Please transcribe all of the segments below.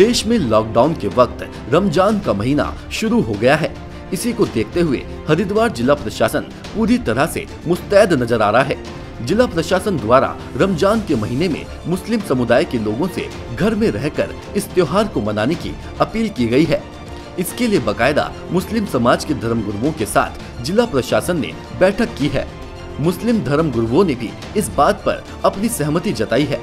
देश में लॉकडाउन के वक्त रमजान का महीना शुरू हो गया है। इसी को देखते हुए हरिद्वार जिला प्रशासन पूरी तरह से मुस्तैद नजर आ रहा है। जिला प्रशासन द्वारा रमजान के महीने में मुस्लिम समुदाय के लोगों से घर में रहकर इस त्योहार को मनाने की अपील की गई है। इसके लिए बकायदा मुस्लिम समाज के धर्म गुरुओं के साथ जिला प्रशासन ने बैठक की है। मुस्लिम धर्म गुरुओं ने भी इस बात पर अपनी सहमति जताई है।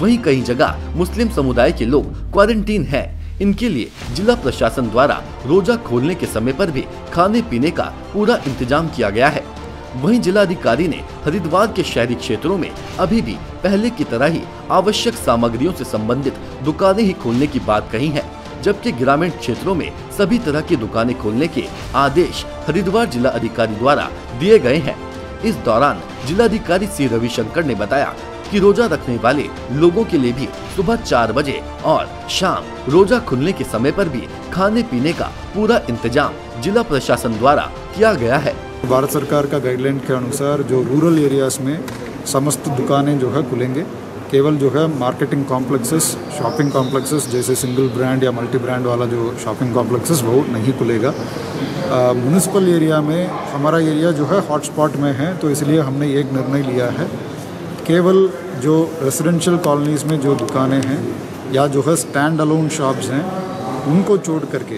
वहीं कई जगह मुस्लिम समुदाय के लोग क्वारंटीन है। इनके लिए जिला प्रशासन द्वारा रोजा खोलने के समय पर भी खाने पीने का पूरा इंतजाम किया गया है। वहीं जिलाधिकारी ने हरिद्वार के शहरी क्षेत्रों में अभी भी पहले की तरह ही आवश्यक सामग्रियों से संबंधित दुकानें ही खोलने की बात कही है, जबकि ग्रामीण क्षेत्रों में सभी तरह की दुकानें खोलने के आदेश हरिद्वार जिला अधिकारी द्वारा दिए गए हैं। इस दौरान जिलाधिकारी श्री रविशंकर ने बताया कि रोजा रखने वाले लोगों के लिए भी सुबह 4 बजे और शाम रोजा खुलने के समय पर भी खाने पीने का पूरा इंतजाम जिला प्रशासन द्वारा किया गया है। भारत सरकार का गाइडलाइन के अनुसार जो रूरल एरियाज़ में समस्त दुकानें जो है खुलेंगे, केवल जो है मार्केटिंग कॉम्प्लेक्सेस, शॉपिंग कॉम्प्लेक्सेस जैसे सिंगल ब्रांड या मल्टी ब्रांड वाला जो शॉपिंग कॉम्प्लेक्सेस वो नहीं खुलेगा। म्यूनिसिपल एरिया में हमारा एरिया जो है हॉटस्पॉट में है, तो इसलिए हमने एक निर्णय लिया है, केवल जो रेजिडेंशियल कॉलोनीज़ में जो दुकानें हैं या जो है स्टैंड अलोन शॉप्स हैं उनको छोड़ करके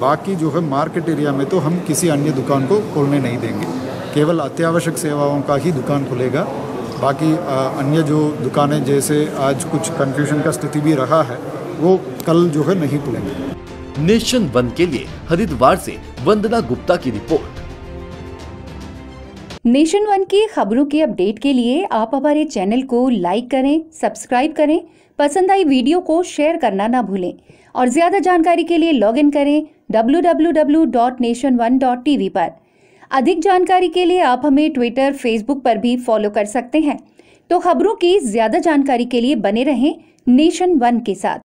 बाकी जो है मार्केट एरिया में तो हम किसी अन्य दुकान को खोलने नहीं देंगे। केवल अत्यावश्यक सेवाओं का ही दुकान खुलेगा। बाकी अन्य जो दुकानें जैसे आज कुछ कंफ्यूजन का स्थिति भी रहा है वो कल जो है नहीं खुलेंगे। नेशन वन के लिए हरिद्वार से वंदना गुप्ता की रिपोर्ट। नेशन वन की खबरों के अपडेट के लिए आप हमारे चैनल को लाइक करें, सब्सक्राइब करें, पसंद आई वीडियो को शेयर करना ना भूलें और ज़्यादा जानकारी के लिए लॉगिन करें www.nationone.tv पर। अधिक जानकारी के लिए आप हमें ट्विटर, फेसबुक पर भी फॉलो कर सकते हैं। तो खबरों की ज़्यादा जानकारी के लिए बने रहें नेशन वन के साथ।